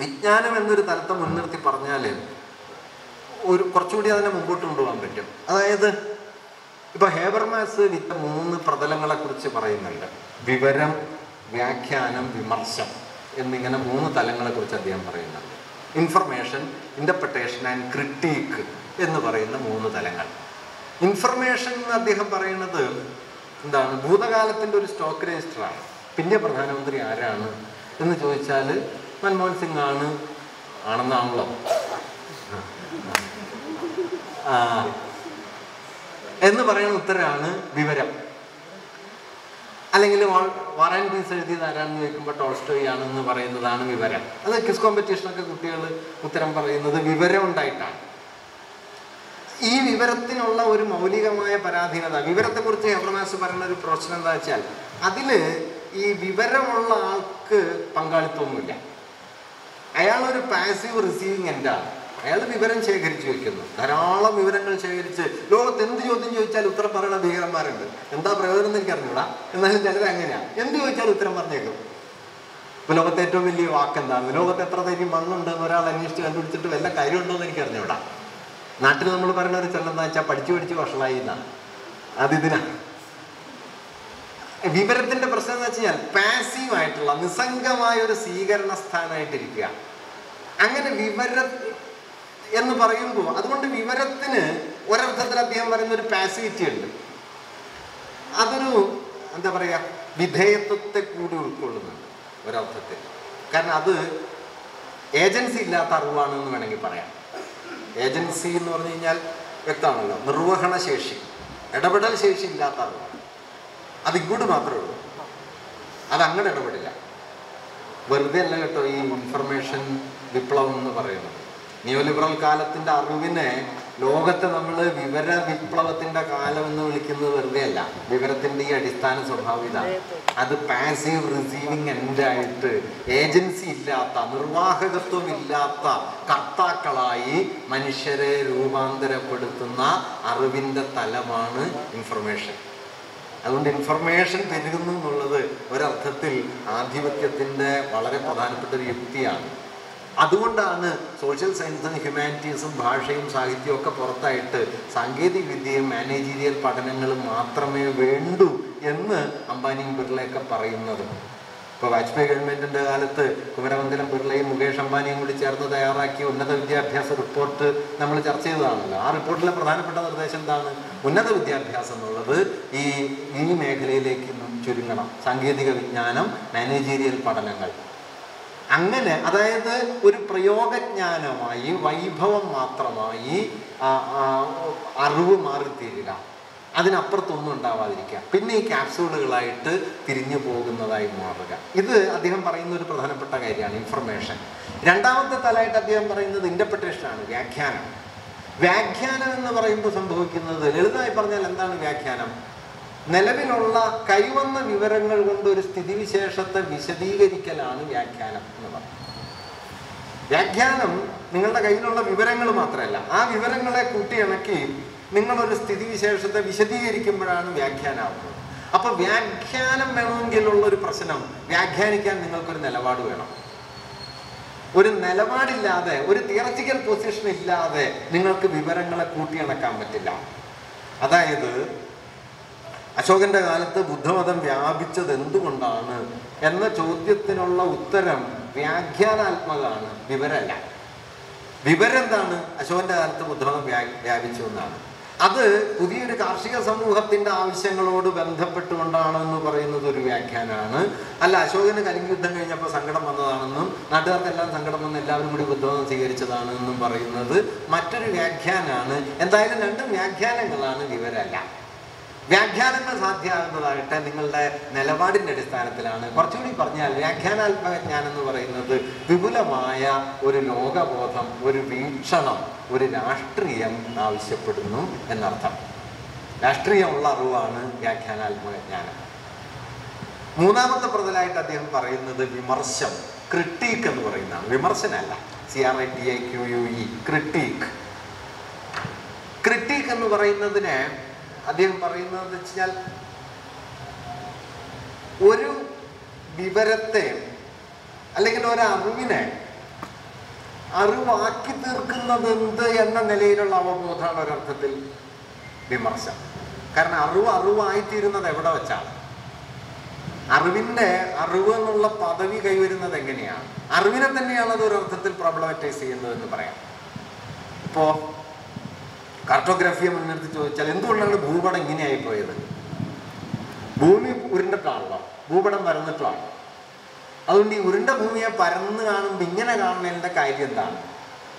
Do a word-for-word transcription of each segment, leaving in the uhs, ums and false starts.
വിജ്ഞാനമെന്നൊരു തലത്തെ മുൻനിർത്തി പറഞ്ഞാൽ ഒരു കുറച്ചുകൂടി അതിനെ മുമ്പോട്ട് കൊണ്ടുപോകാൻ പറ്റും. അതായത് ഇപ്പോൾ ഹേബർമാസ് വിത്ത് മൂന്ന് പ്രതലങ്ങളെക്കുറിച്ച് പറയുന്നുണ്ട്. വിവരം, വ്യാഖ്യാനം, വിമർശം എന്നിങ്ങനെ മൂന്ന് തലങ്ങളെക്കുറിച്ച് അദ്ദേഹം പറയുന്നുണ്ട്. ഇൻഫർമേഷൻ, ഇൻ്റർപ്രിട്ടേഷൻ ആൻഡ് ക്രിട്ടീക്ക് എന്ന് പറയുന്ന മൂന്ന് തലങ്ങൾ. ഇൻഫർമേഷൻ എന്ന് അദ്ദേഹം പറയുന്നത് എന്താണ്? ഭൂതകാലത്തിൻ്റെ ഒരു സ്റ്റോക്ക് രജിസ്റ്ററാണ്. പിന്നെ പ്രധാനമന്ത്രി ആരാണ് എന്ന് ചോദിച്ചാൽ മൻമോഹൻ സിംഗ് ആണ് ആണെന്നാണല്ലോ ആ എന്ന് പറയുന്ന ഉത്തരമാണ് വിവരം. അല്ലെങ്കിൽ വാർ ആൻഡ് പീസ് എഴുതിയത് ആരാണെന്ന് ചോദിക്കുമ്പോൾ ടോൾസ്റ്റോയി ആണെന്ന് പറയുന്നതാണ് വിവരം. അത് ക്വിസ് കോമ്പറ്റീഷനൊക്കെ കുട്ടികൾ ഉത്തരം പറയുന്നത് വിവരം ഉണ്ടായിട്ടാണ്. ഈ വിവരത്തിനുള്ള ഒരു മൗലികമായ പരാധീനത, വിവരത്തെക്കുറിച്ച് ഹേബർമാസ് പറയുന്ന ഒരു പ്രശ്നം എന്താ വെച്ചാൽ അതിൽ ഈ വിവരമുള്ള ആൾക്ക് പങ്കാളിത്തമൊന്നുമില്ല. അയാളൊരു പാസീവ് റിസീവിങ് എൻഡാണ്. അയാൾ വിവരം ശേഖരിച്ചു വയ്ക്കുന്നു, ധാരാളം വിവരങ്ങൾ ശേഖരിച്ച് ലോകത്ത് എന്ത് ചോദ്യം ചോദിച്ചാൽ ഉത്തരം പറയുന്ന ഭീകരന്മാരുണ്ട്. എന്താ പ്രയോജനം എന്ന് എനിക്ക് അറിഞ്ഞൂടാ, എന്നാലും ചിലത് അങ്ങനെയാണ്. എന്ത് ചോദിച്ചാൽ ഉത്തരം പറഞ്ഞേക്കും. ഇപ്പം ലോകത്തെ ഏറ്റവും വലിയ വാക്കെന്താണ്, ലോകത്ത് എത്ര തരി മണ്ണുണ്ടെന്ന് ഒരാൾ അന്വേഷിച്ച് കണ്ടുപിടിച്ചിട്ട് വല്ല കാര്യമുണ്ടോയെന്ന് എനിക്ക് അറിഞ്ഞൂടാ. നാട്ടിൽ നമ്മൾ പറയുന്ന ഒരു ചെല്ലെന്ന് വെച്ചാൽ പഠിച്ചു പഠിച്ച് വഷളായി എന്നാണ്. അതിതിനാണ് വിവരത്തിൻ്റെ പ്രശ്നം എന്ന് വെച്ച് കഴിഞ്ഞാൽ പാസീവായിട്ടുള്ള നിസ്സംഗമായ ഒരു സ്വീകരണ സ്ഥാനമായിട്ടിരിക്കുക. അങ്ങനെ വിവര എന്ന് പറയുമ്പോൾ അതുകൊണ്ട് വിവരത്തിന് ഒരർത്ഥത്തിൽ അദ്ദേഹം പറയുന്ന ഒരു പാസിവിറ്റി ഉണ്ട്. അതൊരു എന്താ പറയുക, വിധേയത്വത്തെ കൂടി ഉൾക്കൊള്ളുന്നുണ്ട് ഒരർത്ഥത്തിൽ. കാരണം അത് ഏജൻസി ഇല്ലാത്ത അറിവാണെന്ന് വേണമെങ്കിൽ പറയാം. ഏജൻസി എന്ന് പറഞ്ഞു കഴിഞ്ഞാൽ വ്യക്തമാണല്ലോ, നിർവഹണ ശേഷി, ഇടപെടൽ ശേഷി ഇല്ലാത്ത അറിവാണ്. അത് ഇങ്ങോട്ട് മാത്രമേ ഉള്ളൂ, അതങ്ങനെ ഇടപെടില്ല. വെറുതെ അല്ല കേട്ടോ ഈ ഇൻഫർമേഷൻ വിപ്ലവം എന്ന് പറയുന്നത്. നിയോലിബറൽ കാലത്തിൻ്റെ അറിവിനെ ലോകത്തെ നമ്മൾ വിവര വിപ്ലവത്തിൻ്റെ കാലം എന്ന് വിളിക്കുന്നത് വെറുതെ അല്ല. വിവരത്തിൻ്റെ ഈ അടിസ്ഥാന സ്വഭാവം ഇതാണ്. അത് പാസീവ് റിസീവിങ് എൻഡായിട്ട് ഏജൻസി ഇല്ലാത്ത, നിർവാഹകത്വം ഇല്ലാത്ത കർത്താക്കളായി മനുഷ്യരെ രൂപാന്തരപ്പെടുത്തുന്ന അറിവിൻ്റെ തലമാണ് ഇൻഫർമേഷൻ. അതുകൊണ്ട് ഇൻഫർമേഷൻ പെരുകുന്നു എന്നുള്ളത് ഒരർത്ഥത്തിൽ ആധിപത്യത്തിൻ്റെ വളരെ പ്രധാനപ്പെട്ട ഒരു യുക്തിയാണ്. അതുകൊണ്ടാണ് സോഷ്യൽ സയൻസും ഹ്യൂമാനിറ്റീസും ഭാഷയും സാഹിത്യവും ഒക്കെ പുറത്തായിട്ട് സാങ്കേതിക വിദ്യയും മാനേജീരിയൽ പഠനങ്ങളും മാത്രമേ വേണ്ടൂ എന്ന് അംബാനിയും ബിർളയൊക്കെ പറയുന്നത്. ഇപ്പോൾ വാജ്പേയി ഗവൺമെൻറ്റിൻ്റെ കാലത്ത് കുമരമംഗലം ബിർളയും മുകേഷ് അംബാനിയും കൂടി ചേർന്ന് തയ്യാറാക്കിയ ഉന്നത വിദ്യാഭ്യാസ റിപ്പോർട്ട് നമ്മൾ ചർച്ച ചെയ്തതാണല്ലോ. ആ റിപ്പോർട്ടിലെ പ്രധാനപ്പെട്ട നിർദ്ദേശം എന്താണ്? ഉന്നത വിദ്യാഭ്യാസം എന്നുള്ളത് ഈ ഈ മേഖലയിലേക്ക് ചുരുങ്ങണം. സാങ്കേതിക വിജ്ഞാനം, മാനേജീരിയൽ പഠനങ്ങൾ, അങ്ങനെ അതായത് ഒരു പ്രയോഗജ്ഞാനമായി, വൈഭവം മാത്രമായി അറിവ് മാറിത്തീരുക, അതിനപ്പുറത്തൊന്നും ഉണ്ടാവാതിരിക്കുക, പിന്നെ ഈ ക്യാപ്സൂളുകളായിട്ട് തിരിഞ്ഞു പോകുന്നതായി മാറുക. ഇത് അദ്ദേഹം പറയുന്ന ഒരു പ്രധാനപ്പെട്ട കാര്യമാണ് ഇൻഫർമേഷൻ. രണ്ടാമത്തെ തലമായിട്ട് അദ്ദേഹം പറയുന്നത് ഇൻ്റർപ്രിട്ടേഷനാണ്, വ്യാഖ്യാനം. വ്യാഖ്യാനം എന്ന് പറയുമ്പോൾ സംഭവിക്കുന്നത് ലളിതമായി പറഞ്ഞാൽ എന്താണ് വ്യാഖ്യാനം? നിലവിലുള്ള കൈവന്ന വിവരങ്ങൾ കൊണ്ട് ഒരു സ്ഥിതിവിശേഷത്തെ വിശദീകരിക്കലാണ് വ്യാഖ്യാനം എന്ന് പറയുന്നത്. വ്യാഖ്യാനം നിങ്ങളുടെ കയ്യിലുള്ള വിവരങ്ങൾ മാത്രമല്ല, ആ വിവരങ്ങളെ കൂട്ടിയിണക്കി നിങ്ങളൊരു സ്ഥിതിവിശേഷത്തെ വിശദീകരിക്കുമ്പോഴാണ് വ്യാഖ്യാനാവുന്നത്. അപ്പോൾ വ്യാഖ്യാനം വേണമെങ്കിലുള്ളൊരു പ്രശ്നം, വ്യാഖ്യാനിക്കാൻ നിങ്ങൾക്കൊരു നിലപാട് വേണം. ഒരു നിലപാടില്ലാതെ, ഒരു തിയററ്റിക്കൽ പൊസിഷൻ ഇല്ലാതെ നിങ്ങൾക്ക് വിവരങ്ങളെ കൂട്ടിയിണക്കാൻ പറ്റില്ല. അതായത് അശോകന്റെ കാലത്ത് ബുദ്ധമതം വ്യാപിച്ചത് എന്തുകൊണ്ടാണ് എന്ന ചോദ്യത്തിനുള്ള ഉത്തരം വ്യാഖ്യാനാത്മകമാണ്, വിവരമല്ല. വിവരം എന്താണ് അശോകന്റെ കാലത്ത് ബുദ്ധമതം വ്യാപിച്ചു എന്നാണ്. അത് പുതിയൊരു കാർഷിക സമൂഹത്തിന്റെ ആവശ്യങ്ങളോട് ബന്ധപ്പെട്ടുകൊണ്ടാണോ എന്ന് പറയുന്നത് ഒരു വ്യാഖ്യാനമാണ്. അല്ല അശോകന് കലിംഗ യുദ്ധം കഴിഞ്ഞപ്പോൾ സങ്കടം വന്നതാണെന്നും നാട്ടുകാർക്കെല്ലാം സങ്കടം വന്ന് എല്ലാവരും കൂടി ബുദ്ധമതം സ്വീകരിച്ചതാണ് എന്നും പറയുന്നത് മറ്റൊരു വ്യാഖ്യാനമാണ്. എന്തായാലും രണ്ടും വ്യാഖ്യാനങ്ങളാണ്, വിവരമല്ല. വ്യാഖ്യാനങ്ങൾ സാധ്യമാകുന്നതാകട്ടെ നിങ്ങളുടെ നിലപാടിൻ്റെ അടിസ്ഥാനത്തിലാണ്. കുറച്ചുകൂടി പറഞ്ഞാൽ വ്യാഖ്യാനാത്മക ജ്ഞാനം എന്ന് പറയുന്നത് വിപുലമായ ഒരു ലോകബോധം, ഒരു വീക്ഷണം, ഒരു രാഷ്ട്രീയം ആവശ്യപ്പെടുന്നു എന്നർത്ഥം. രാഷ്ട്രീയമുള്ള അറിവാണ് വ്യാഖ്യാനാത്മക ജ്ഞാനം. മൂന്നാമത്തെ പ്രതലമായിട്ട് അദ്ദേഹം പറയുന്നത് വിമർശം, ക്രിട്ടീക്ക് എന്ന് പറയുന്നതാണ്. വിമർശനമല്ല, C R I T I Q U E, critique. Critique എന്ന് പറയുന്നതിന് അദ്ദേഹം പറയുന്നതെന്ന് വെച്ച് കഴിഞ്ഞാൽ ഒരു വിവരത്തെ അല്ലെങ്കിൽ ഒരറിവിനെ അറിവാക്കി തീർക്കുന്നത് എന്ത് എന്ന നിലയിലുള്ള അവബോധമാണ് ഒരർത്ഥത്തിൽ വിമർശനം. കാരണം അറിവ് അറിവായിത്തീരുന്നത് എവിടെ വെച്ചാണ്? അറിവിൻ്റെ അറിവ് എന്നുള്ള പദവി കൈവരുന്നത് എങ്ങനെയാണ്? അറിവിനെ തന്നെയാണ് അത് ഒരർത്ഥത്തിൽ പ്രബലമറ്റൈസ് ചെയ്യുന്നതെന്ന് പറയാം. ഇപ്പോൾ കാർട്ടോഗ്രാഫിയെ മുൻനിർത്തി ചോദിച്ചാൽ എന്തുകൊണ്ടാണ് ഭൂപടം ഇങ്ങനെയായി പോയത്? ഭൂമി ഉരുണ്ടിട്ടാണല്ലോ, ഭൂപടം പരന്നിട്ടാണല്ലോ. അതുകൊണ്ട് ഈ ഉരുണ്ട ഭൂമിയെ പരന്ന് കാണുമ്പോൾ ഇങ്ങനെ കാണുന്നതിൻ്റെ കാര്യം എന്താണ്?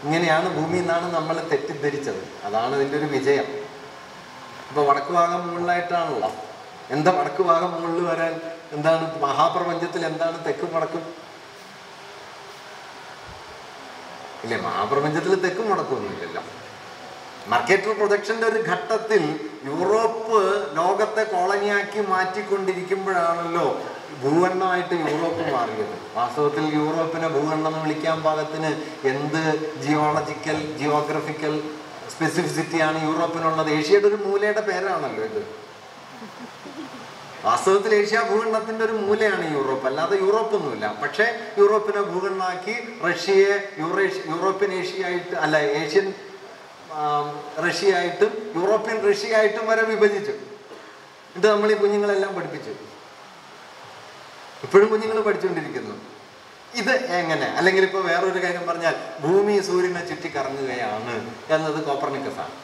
ഇങ്ങനെയാണ് ഭൂമി എന്നാണ് നമ്മൾ തെറ്റിദ്ധരിച്ചത്. അതാണ് ഇതിൻ്റെ ഒരു വിജയം. ഇപ്പോൾ വടക്ക് ഭാഗം മുകളിലായിട്ടാണല്ലോ. എന്താ വടക്ക് ഭാഗം മുകളിൽ വരാൻ? എന്താണ് മഹാപ്രപഞ്ചത്തിൽ എന്താണ് തെക്കും വടക്കും? ഇല്ലേ, മഹാപ്രപഞ്ചത്തിൽ തെക്കും വടക്കൊന്നുമില്ലല്ലോ. മർക്കറ്റർ പ്രൊജക്ഷൻ്റെ ഒരു ഘട്ടത്തിൽ യൂറോപ്പ് ലോകത്തെ കോളനിയാക്കി മാറ്റിക്കൊണ്ടിരിക്കുമ്പോഴാണല്ലോ ഭൂഖണ്ഡമായിട്ട് യൂറോപ്പ് മാറിയത്. വാസ്തവത്തിൽ യൂറോപ്പിനെ ഭൂഖണ്ഡം എന്ന് വിളിക്കാൻ പാകത്തിന് എന്ത് ജിയോളജിക്കൽ ജിയോഗ്രഫിക്കൽ സ്പെസിഫിസിറ്റിയാണ് യൂറോപ്പിനുള്ളത്? ഏഷ്യയുടെ ഒരു മൂലയുടെ പേരാണല്ലോ ഇത്. വാസ്തവത്തിൽ ഏഷ്യ ഭൂഖണ്ഡത്തിൻ്റെ ഒരു മൂലയാണ് യൂറോപ്പ്, അല്ലാതെ യൂറോപ്പൊന്നുമില്ല. പക്ഷേ യൂറോപ്പിനെ ഭൂഖണ്ഡമാക്കി റഷ്യയെ യൂറേഷ്യ യൂറോപ്യൻ ഏഷ്യയായിട്ട് അല്ല ഏഷ്യൻ റഷ്യയായിട്ടും യൂറോപ്യൻ റഷ്യയായിട്ടും വരെ വിഭജിച്ചു. ഇത് നമ്മൾ ഈ കുഞ്ഞുങ്ങളെല്ലാം പഠിപ്പിച്ചു, ഇപ്പോഴും കുഞ്ഞുങ്ങൾ പഠിച്ചുകൊണ്ടിരിക്കുന്നു. ഇത് എങ്ങനെ? അല്ലെങ്കിൽ ഇപ്പോൾ വേറൊരു കാര്യം പറഞ്ഞാൽ ഭൂമി സൂര്യനെ ചുറ്റി കറങ്ങുകയാണ് എന്നത് കോപ്പർനിക്കസാണ്,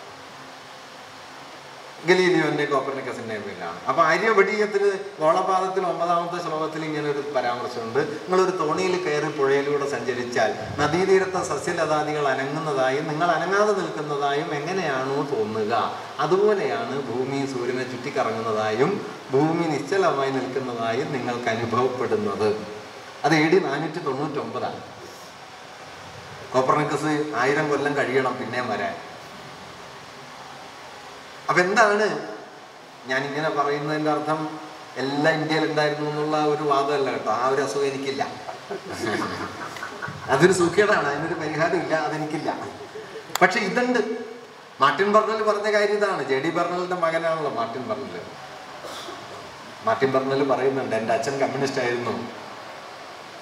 ഗലീലിയോന്റെ കോപ്പർനിക്കസിന്റെ പേരിലാണ്. അപ്പൊ ആര്യവടീയത്തിൽ ഗോളപാദത്തിൽ ഒമ്പതാമത്തെ ശ്ലോകത്തിൽ ഇങ്ങനെ ഒരു പരാമർശമുണ്ട്: നിങ്ങളൊരു തോണിയിൽ കയറി പുഴയിലൂടെ സഞ്ചരിച്ചാൽ നദീതീരത്തെ സസ്യലതാദികൾ അനങ്ങുന്നതായും നിങ്ങൾ അനങ്ങാതെ നിൽക്കുന്നതായും എങ്ങനെയാണോ തോന്നുക, അതുപോലെയാണ് ഭൂമി സൂര്യനെ ചുറ്റിക്കറങ്ങുന്നതായും ഭൂമി നിശ്ചലമായി നിൽക്കുന്നതായും നിങ്ങൾക്ക് അനുഭവപ്പെടുന്നത്. അത് എ ഡി നാനൂറ്റി തൊണ്ണൂറ്റി ഒമ്പതാണ്. കോപ്പർനിക്കസ് ആയിരം കൊല്ലം കഴിയണം പിന്നെയും വരാൻ. അപ്പം എന്താണ് ഞാനിങ്ങനെ പറയുന്നതിൻ്റെ അർത്ഥം? എല്ലാം ഇന്ത്യയിലുണ്ടായിരുന്നു എന്നുള്ള ഒരു വാദമല്ല കേട്ടോ. ആ ഒരു അസുഖം എനിക്കില്ല, അതൊരു സുഖേടാണ്, അതിനൊരു പരിഹാരമില്ല, അതെനിക്കില്ല. പക്ഷെ ഇതുണ്ട്. മാർട്ടിൻ ബെർണൽ പറഞ്ഞ കാര്യം ഇതാണ്. ജെ ഡി ബെർണലിൻ്റെ മകനാണല്ലോ മാർട്ടിൻ ബെർണൽ. മാർട്ടിൻ ബെർണൽ പറയുന്നുണ്ട്, എൻ്റെ അച്ഛൻ കമ്മ്യൂണിസ്റ്റ് ആയിരുന്നു.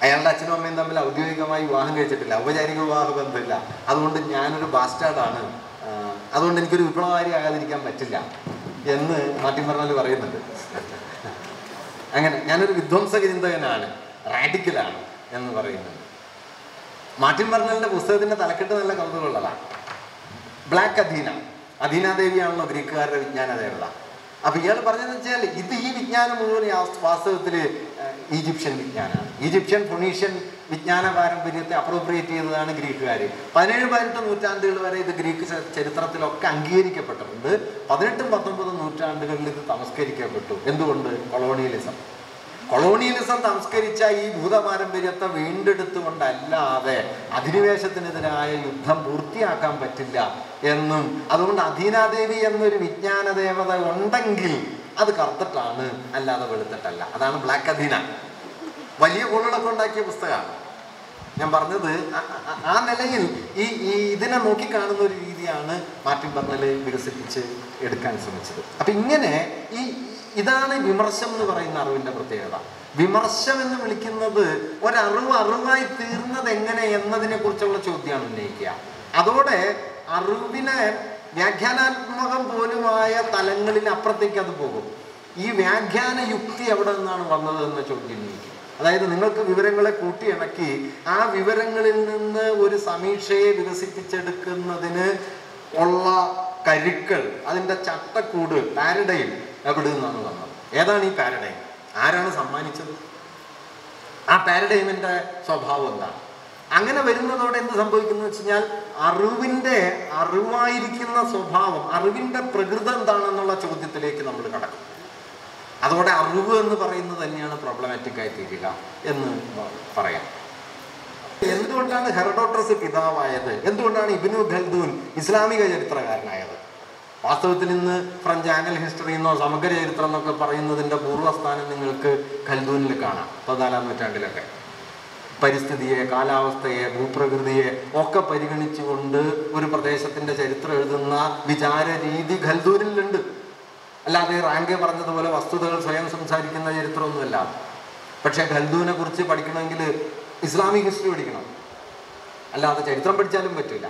അയാളുടെ അച്ഛനും അമ്മയും തമ്മിൽ ഔദ്യോഗികമായി വിവാഹം കഴിച്ചിട്ടില്ല, ഔപചാരിക വിവാഹ ബന്ധമില്ല. അതുകൊണ്ട് ഞാനൊരു ബാസ്റ്റാർഡാണ്, അതുകൊണ്ട് എനിക്കൊരു വിപ്ലവകാരി ആകാതിരിക്കാൻ പറ്റില്ല എന്ന് മാർട്ടിൻ ബെർണൽ പറയുന്നുണ്ട്. അങ്ങനെ ഞാനൊരു വിധ്വംസക ചിന്തകനാണ്, റാഡിക്കലാണ് എന്ന് പറയുന്നുണ്ട്. മാർട്ടിൻ ബെർണലിൻ്റെ പുസ്തകത്തിൻ്റെ തലക്കെട്ട് നല്ല കൗതുകമുള്ളതാണ്. ബ്ലാക്ക് അധീന, അധീനാദേവിയാണല്ലോ ഗ്രീക്കുകാരുടെ വിജ്ഞാന ദേവത. അപ്പം ഇയാൾ പറഞ്ഞതെന്ന് വെച്ചാൽ ഇത് ഈ വിജ്ഞാനം മുഴുവൻ വാസ്തവത്തിൽ ഈജിപ്ഷ്യൻ വിജ്ഞാനമാണ്. ഈജിപ്ഷ്യൻ ഫൊണീഷ്യൻ വിജ്ഞാന പാരമ്പര്യത്തെ അപ്രോപ്രിയേറ്റ് ചെയ്തതാണ് ഗ്രീക്കുകാർ. പതിനേഴ് പതിനെട്ട് നൂറ്റാണ്ടുകൾ വരെ ഇത് ഗ്രീക്ക് ചരിത്രത്തിലൊക്കെ അംഗീകരിക്കപ്പെട്ടിട്ടുണ്ട്. പതിനെട്ടും പത്തൊമ്പതും നൂറ്റാണ്ടുകളിൽ ഇത് തമസ്കരിക്കപ്പെട്ടു. എന്തുകൊണ്ട്? കൊളോണിയലിസം. കൊളോണിയലിസം തമസ്കരിച്ച ഈ ഭൂതപാരമ്പര്യത്തെ വീണ്ടെടുത്തുകൊണ്ടല്ലാതെ അധിനിവേശത്തിനെതിരായ യുദ്ധം പൂർത്തിയാക്കാൻ പറ്റില്ല എന്നും അതുകൊണ്ട് അധീനാദേവി എന്നൊരു വിജ്ഞാന ദേവത ഉണ്ടെങ്കിൽ അത് കറുത്തിട്ടാണ്, അല്ലാതെ വെളുത്തിട്ടല്ല. അതാണ് ബ്ലാക്ക് അധീന. വലിയ ഗുണങ്ങളൊക്കെ ഉണ്ടാക്കിയ പുസ്തകമാണ്. ഞാൻ പറഞ്ഞത് ആ നിലയിൽ ഈ ഈ ഇതിനെ നോക്കിക്കാണുന്ന ഒരു രീതിയാണ് മാർട്ടിൻ ബെർണൽ വികസിപ്പിച്ച് എടുക്കാൻ ശ്രമിച്ചത്. അപ്പം ഇങ്ങനെ ഈ ഇതാണ് വിമർശം എന്ന് പറയുന്ന അറിവിൻ്റെ പ്രത്യേകത. വിമർശം എന്ന് വിളിക്കുന്നത് ഒരറിവ് അറിവായി തീർന്നത് എങ്ങനെ എന്നതിനെ കുറിച്ചുള്ള ചോദ്യമാണ് ഉന്നയിക്കുക. അതോടെ അറിവിനെ വ്യാഖ്യാനാത്മകം പോലുമായ തലങ്ങളിൽ അപ്പുറത്തേക്ക് അത് പോകും. ഈ വ്യാഖ്യാന യുക്തി എവിടെ നിന്നാണ് വന്നത് എന്ന ചോദ്യം ഉന്നയിക്കുക. അതായത് നിങ്ങൾക്ക് വിവരങ്ങളെ കൂട്ടിയിണക്കി ആ വിവരങ്ങളിൽ നിന്ന് ഒരു സമീക്ഷയെ വികസിപ്പിച്ചെടുക്കുന്നതിന് ഉള്ള കരുക്കൾ, അതിൻ്റെ ചട്ടക്കൂട്, പാരഡൈം എവിടെ നിന്നാണ് വന്നത്? ഏതാണ് ഈ പാരഡൈം? ആരാണ് സമ്മാനിച്ചത്? ആ പാരഡൈമിൻ്റെ സ്വഭാവം എന്താണ്? അങ്ങനെ വരുന്നതോടെ എന്ത് സംഭവിക്കുന്നു വെച്ച് കഴിഞ്ഞാൽ അറിവിൻ്റെ അറിവായിരിക്കുന്ന സ്വഭാവം, അറിവിൻ്റെ പ്രകൃതം എന്താണെന്നുള്ള ചോദ്യത്തിലേക്ക് നമ്മൾ കടക്കും. അതോടെ അറിവ് എന്ന് പറയുന്നത് തന്നെയാണ് പ്രോബ്ലമാറ്റിക്കായി തീരുക എന്ന് പറയാം. എന്തുകൊണ്ടാണ് ഹെറഡോട്ടസ് പിതാവായത്? എന്തുകൊണ്ടാണ് ഇബ്നു ഖൽദൂൻ ഇസ്ലാമിക ചരിത്രകാരനായത്? വാസ്തവത്തിൽ ഇന്ന് ഫ്രഞ്ച് ആംഗൽ ഹിസ്റ്ററി എന്നോ സമഗ്ര ചരിത്രം എന്നൊക്കെ പറയുന്നതിൻ്റെ പൂർവ്വസ്ഥാനം നിങ്ങൾക്ക് ഖൽദൂനിൽ കാണാം. പതിനാലാം നൂറ്റാണ്ടിലൊക്കെ പരിസ്ഥിതിയെ, കാലാവസ്ഥയെ, ഭൂപ്രകൃതിയെ ഒക്കെ പരിഗണിച്ചുകൊണ്ട് ഒരു പ്രദേശത്തിൻ്റെ ചരിത്രം എഴുതുന്ന വിചാര രീതി ഖൽദൂനിലുണ്ട്. അല്ലാതെ റാങ്കെ പറഞ്ഞതുപോലെ വസ്തുതകൾ സ്വയം സംസാരിക്കുന്ന ചരിത്രമൊന്നുമല്ല. പക്ഷേ ഖൽദൂനെ കുറിച്ച് പഠിക്കണമെങ്കിൽ ഇസ്ലാമിക് ഹിസ്റ്ററി പഠിക്കണം. അല്ലാതെ ചരിത്രം പഠിച്ചാലും പറ്റില്ല.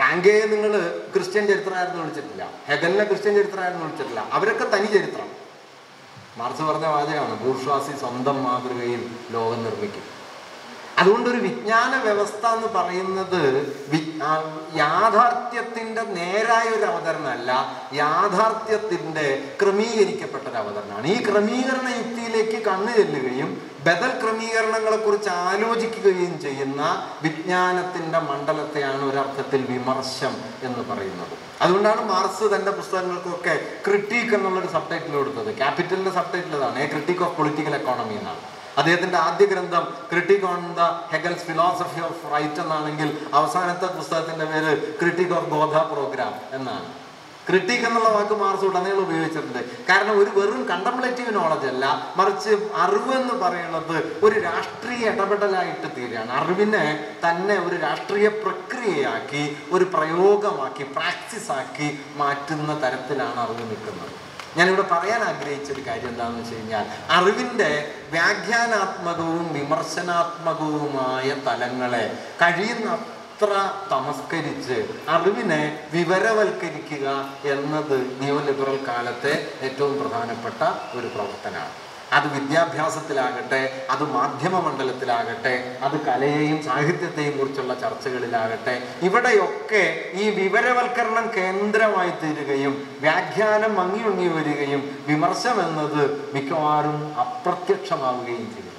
റാങ്കയെ നിങ്ങൾ ക്രിസ്ത്യൻ ചരിത്രമായിരുന്നു വിളിച്ചിട്ടില്ല, ഹെഗലിനെ ക്രിസ്ത്യൻ ചരിത്രമായിരുന്നു വിളിച്ചിട്ടില്ല, അവരൊക്കെ തനി ചരിത്രം. മാർക്സ് പറഞ്ഞ വാചകമാണ്, ബൂർഷ്വാസി സ്വന്തം മാതൃകയിൽ ലോകം നിർമ്മിക്കും. അതുകൊണ്ടൊരു വിജ്ഞാന വ്യവസ്ഥ എന്ന് പറയുന്നത് യാഥാർത്ഥ്യത്തിൻ്റെ നേരായ ഒരു അവതരണമല്ല, യാഥാർത്ഥ്യത്തിൻ്റെ ക്രമീകരിക്കപ്പെട്ടൊരവതരണമാണ്. ഈ ക്രമീകരണ യുക്തിയിലേക്ക് കണ്ണു ചെല്ലുകയും ബദൽ ക്രമീകരണങ്ങളെക്കുറിച്ച് ആലോചിക്കുകയും ചെയ്യുന്ന വിജ്ഞാനത്തിൻ്റെ മണ്ഡലത്തെയാണ് ഒരർത്ഥത്തിൽ വിമർശം എന്ന് പറയുന്നത്. അതുകൊണ്ടാണ് മാർക്സ് തൻ്റെ പുസ്തകങ്ങൾക്കൊക്കെ ക്രിട്ടിക് എന്നുള്ളൊരു സബ്ടൈറ്റിൽ കൊടുത്തത്. ക്യാപിറ്റലിൻ്റെ സബ്ടൈറ്റിൽ അതാണ്, a critique of political economy എന്നാണ്. അദ്ദേഹത്തിൻ്റെ ആദ്യ ഗ്രന്ഥം critique on the Hegel's philosophy of right എന്നാണെങ്കിൽ അവസാനത്തെ പുസ്തകത്തിൻ്റെ പേര് ക്രിട്ടിക് ഓഫ് ഗോധ പ്രോഗ്രാം എന്നാണ്. ക്രിട്ടിക് എന്നുള്ള വാക്ക് മാർക്സ് ഉടനീളം ഉപയോഗിച്ചിട്ടുണ്ട്. കാരണം ഒരു വെറും കണ്ടംപ്ലേറ്റീവ് നോളജ് അല്ല, മറിച്ച് അറിവ് എന്ന് പറയുന്നത് ഒരു രാഷ്ട്രീയ ഇടപെടലായിട്ട് തീരുകയാണ്. അറിവിനെ തന്നെ ഒരു രാഷ്ട്രീയ പ്രക്രിയയാക്കി, ഒരു പ്രയോഗമാക്കി, പ്രാക്ടീസാക്കി മാറ്റുന്ന തരത്തിലാണ് അറിവ് നിൽക്കുന്നത്. ഞാനിവിടെ പറയാൻ ആഗ്രഹിച്ചൊരു കാര്യം എന്താണെന്ന് വെച്ച് കഴിഞ്ഞാൽ, അറിവിൻ്റെ വ്യാഖ്യാനാത്മകവും വിമർശനാത്മകവുമായ തലങ്ങളെ കഴിയുന്ന അത്ര തമസ്കരിച്ച് അറിവിനെ വിവരവൽക്കരിക്കുക എന്നത് നിയോലിബറൽ കാലത്തെ ഏറ്റവും പ്രധാനപ്പെട്ട ഒരു പ്രവർത്തനമാണ്. അത് വിദ്യാഭ്യാസത്തിലാകട്ടെ, അത് മാധ്യമ മണ്ഡലത്തിലാകട്ടെ, അത് കലയെയും സാഹിത്യത്തെയും കുറിച്ചുള്ള ചർച്ചകളിലാകട്ടെ, ഇവിടെയൊക്കെ ഈ വിവരവൽക്കരണം കേന്ദ്രമായി തീരുകയും വ്യാഖ്യാനം മങ്ങിയുങ്ങി വരികയും വിമർശനം എന്നത് മിക്കവാറും അപ്രത്യക്ഷമാവുകയും ചെയ്യും.